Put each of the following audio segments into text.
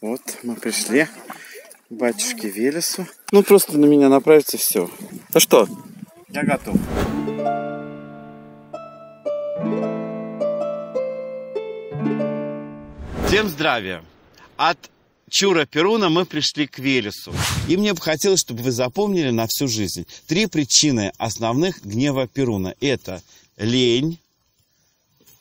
Вот мы пришли к батюшке Велесу. Ну просто на меня направьте все. Ну что? Я готов. Всем здравия! От Чура Перуна мы пришли к Велесу. И мне бы хотелось, чтобы вы запомнили на всю жизнь три причины основных гнева Перуна. Это лень,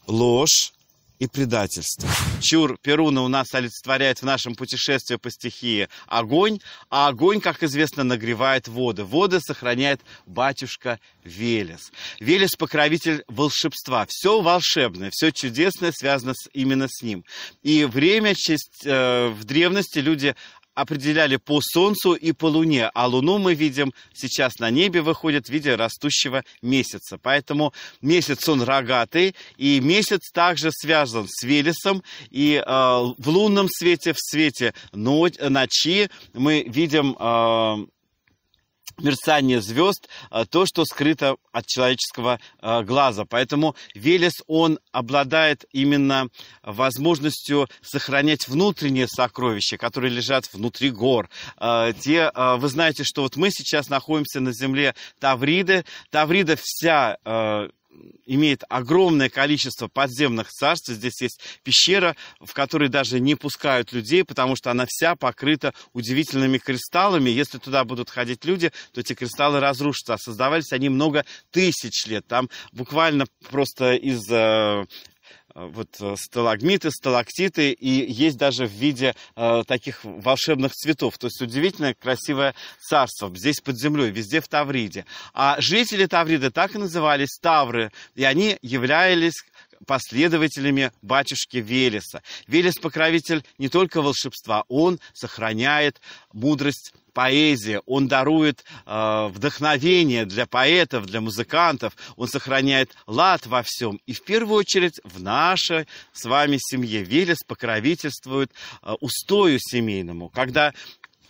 ложь и предательство. Чур Перуна у нас олицетворяет в нашем путешествии по стихии огонь, а огонь, как известно, нагревает воды. Воды сохраняет батюшка Велес. Велес – покровитель волшебства. Все волшебное, все чудесное связано именно с ним. И в древности люди определяли по солнцу и по луне, а луну мы видим сейчас на небе, выходит в виде растущего месяца. Поэтому месяц он рогатый, и месяц также связан с Велесом, и в лунном свете, в свете ночи мы видим мерцание звезд, то, что скрыто от человеческого глаза. Поэтому Велес, он обладает именно возможностью сохранять внутренние сокровища, которые лежат внутри гор. Вы знаете, что вот мы сейчас находимся на земле Тавриды. Таврида вся имеет огромное количество подземных царств. Здесь есть пещера, в которой даже не пускают людей, потому что она вся покрыта удивительными кристаллами. Если туда будут ходить люди, то эти кристаллы разрушатся. А создавались они много тысяч лет. Там буквально просто из сталагмиты, сталактиты, и есть даже в виде таких волшебных цветов. То есть удивительное, красивое царство здесь под землей, везде в Тавриде. А жители Тавриды так и назывались Тавры, и они являлись последователями батюшки Велеса. Велес – покровитель не только волшебства, он сохраняет мудрость поэзии, он дарует вдохновение для поэтов, для музыкантов, он сохраняет лад во всем. И в первую очередь в нашей с вами семье Велес покровительствует устою семейному, когда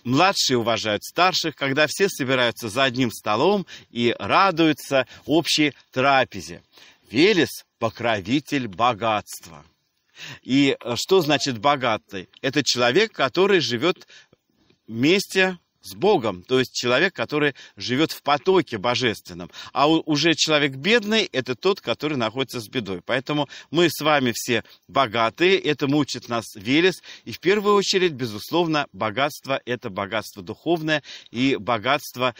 младшие уважают старших, когда все собираются за одним столом и радуются общей трапезе. Велес – покровитель богатства. И что значит богатый? Это человек, который живет вместе с Богом, то есть человек, который живет в потоке божественном. А уже человек бедный – это тот, который находится с бедой. Поэтому мы с вами все богатые, этому учит нас Велес. И в первую очередь, безусловно, богатство – это богатство духовное и богатство,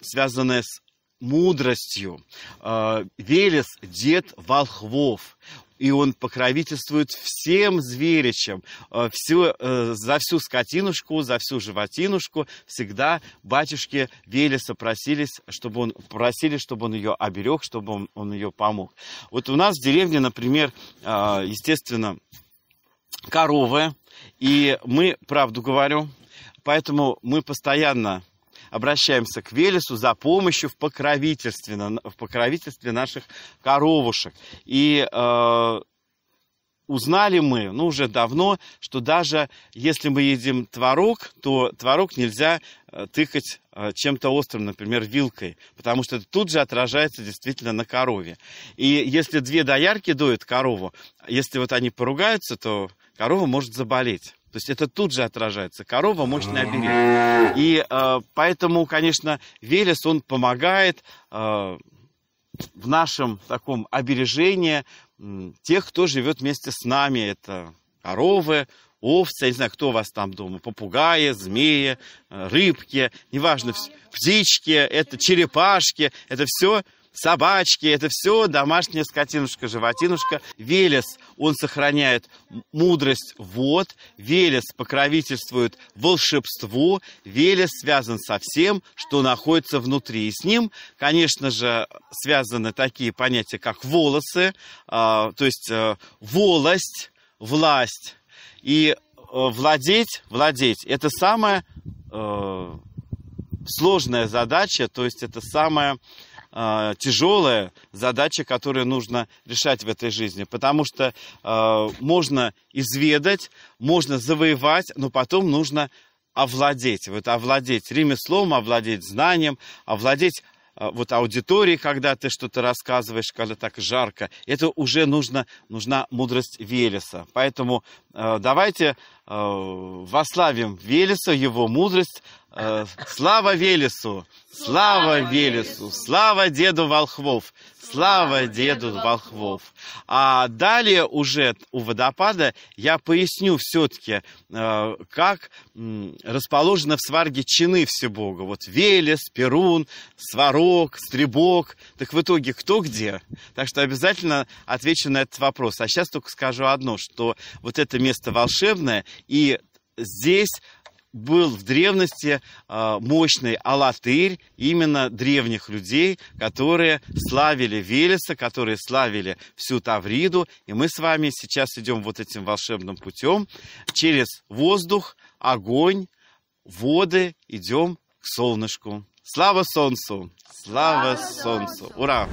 связанное с мудростью. Велес – дед волхвов, и он покровительствует всем зверичам. За всю скотинушку, за всю животинушку всегда батюшки Велеса просили, чтобы он ее оберег, чтобы он ее помог. Вот у нас в деревне, например, естественно, коровы, и мы правду говорю, поэтому мы постоянно обращаемся к Велесу за помощью в покровительстве наших коровушек. И узнали мы, ну, уже давно, что даже если мы едим творог, то творог нельзя тыкать чем-то острым, например, вилкой, потому что это тут же отражается действительно на корове. И если две доярки доят корову, если вот они поругаются, то корова может заболеть. То есть это тут же отражается. Корова – мощный оберег. И поэтому, конечно, Велес, он помогает в нашем таком обережении тех, кто живет вместе с нами. Это коровы, овцы, я не знаю, кто у вас там дома, попугаи, змеи, рыбки, неважно, птички, это черепашки, это все собачки, это все домашняя скотинушка, животинушка. Велес, он сохраняет мудрость вод, Велес покровительствует волшебству, Велес связан со всем, что находится внутри. И с ним, конечно же, связаны такие понятия, как волосы, то есть волость, власть. И владеть – это самая сложная задача, то есть это самая тяжелая задача, которую нужно решать в этой жизни, потому что можно изведать, можно завоевать, но потом нужно овладеть. Вот овладеть ремеслом, овладеть знанием, овладеть вот аудитории, когда ты что-то рассказываешь, когда так жарко. Это уже нужна мудрость Велеса. Поэтому давайте восславим Велеса, его мудрость. Слава Велесу! Слава Велесу! Слава деду волхвов! Слава деду волхвов! А далее уже у водопада я поясню все-таки, как расположены в Сварге чины Всебога. Вот Велес, Перун, Сварог, Стрибог. Так в итоге кто где? Так что обязательно отвечу на этот вопрос. А сейчас только скажу одно, что вот это место волшебное, и здесь был в древности мощный Аллатырь именно древних людей, которые славили Велеса, которые славили всю Тавриду. И мы с вами сейчас идем вот этим волшебным путем. Через воздух, огонь, воды идем к солнышку. Слава солнцу! Слава солнцу! Ура!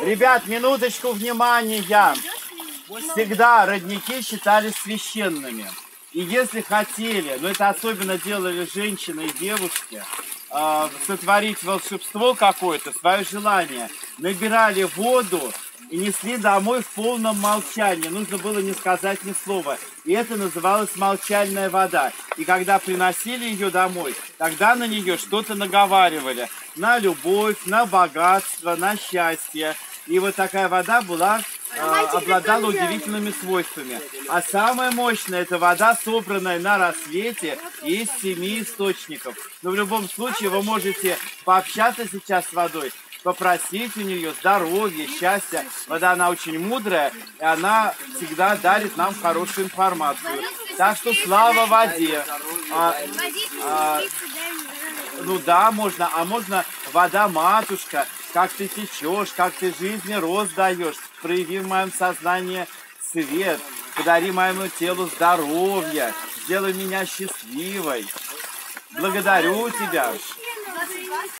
Ребят, минуточку внимания! Всегда родники считались священными. И если хотели, но это особенно делали женщины и девушки, сотворить волшебство какое-то, свое желание, набирали воду и несли домой в полном молчании. Нужно было не сказать ни слова. И это называлось молчальная вода. И когда приносили ее домой, тогда на нее что-то наговаривали. На любовь, на богатство, на счастье. И вот такая вода была... обладала удивительными свойствами. А самое мощное — это вода, собранная на рассвете из 7 источников. Но в любом случае вы можете пообщаться сейчас с водой, попросить у нее здоровья, счастья. Вода, она очень мудрая, и она всегда дарит нам хорошую информацию. Так что слава воде! Ну да, можно, а можно вода-матушка, как ты течешь, как ты жизни рост даешь. Прояви в моем сознании свет, подари моему телу здоровье, сделай меня счастливой. Благодарю тебя.